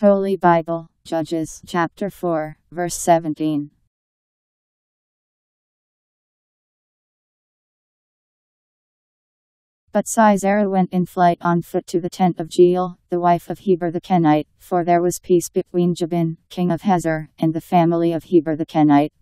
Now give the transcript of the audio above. Holy Bible, Judges chapter 4, verse 17. But Sisera went in flight on foot to the tent of Jael, the wife of Heber the Kenite, for there was peace between Jabin, king of Hazor, and the family of Heber the Kenite.